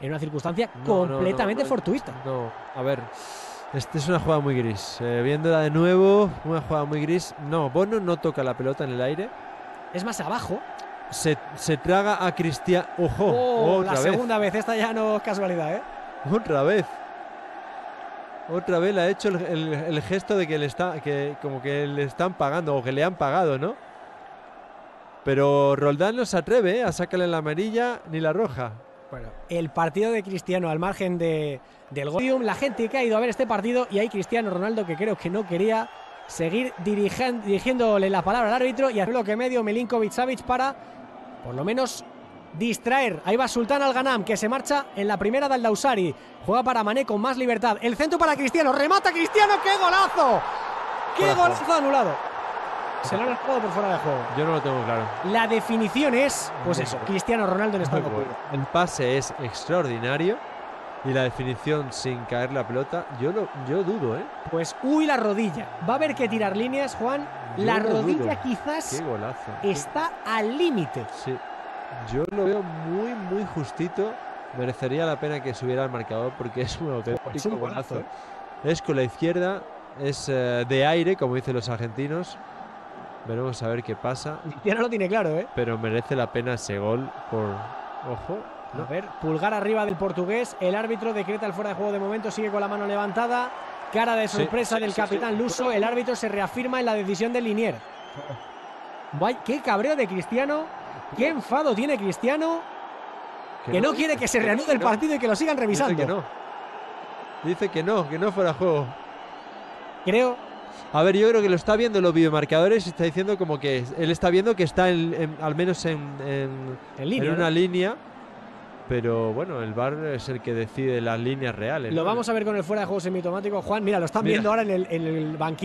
en una circunstancia completamente fortuita. No, a ver, esta es una jugada muy gris. Viéndola de nuevo, una jugada muy gris. No, Bono no toca la pelota en el aire. Es más abajo. Se traga a Cristiano. ¡Ojo! Oh, otra la vez. Segunda vez, esta ya no es casualidad, ¿eh? Otra vez. Otra vez le ha hecho el gesto de que le está, como que le están pagando o que le han pagado, ¿no? Pero Roldán no se atreve a sacarle la amarilla ni la roja. Bueno, el partido de Cristiano al margen del gol. La gente que ha ido a ver este partido y hay Cristiano Ronaldo que creo que no quería seguir dirigiéndole la palabra al árbitro y al bloque medio Melinkovic-Savic para, por lo menos, distraer. Ahí va Sultán Alganam que se marcha en la primera de Aldousari. Juega para Mané con más libertad. El centro para Cristiano. ¡Remata Cristiano! ¡Qué golazo! ¡Qué golazo anulado! Se lo han jugado por fuera de juego. Yo no lo tengo claro. La definición es, pues eso, Cristiano Ronaldo en estado puro. El pase es extraordinario y la definición sin caer la pelota, yo dudo, ¿eh? Pues, uy, la rodilla. Va a haber que tirar líneas, Juan. La rodilla quizás está al límite. Sí, yo lo veo muy, muy justito. Merecería la pena que subiera al marcador porque es un auténtico golazo. Es con la izquierda, es de aire, como dicen los argentinos. Veremos a ver qué pasa. Cristiano lo tiene claro, ¿eh? Pero merece la pena ese gol por... Ojo. ¿No? A ver, pulgar arriba del portugués. El árbitro decreta el fuera de juego de momento. Sigue con la mano levantada. Cara de sorpresa del capitán luso. El árbitro se reafirma en la decisión de Linier. ¡Qué cabreo de Cristiano! ¡Qué enfado tiene Cristiano! Que no quiere que se reanude el partido y que lo sigan revisando. Dice que no. Dice que no fuera de juego. Creo... A ver, yo creo que lo está viendo los videomarcadores y está diciendo como que él está viendo que está al menos en línea, en una línea, pero bueno, el VAR es el que decide las líneas reales. Lo vamos a ver con el fuera de juego semiautomático. Juan, mira, lo están viendo ahora en el banquillo.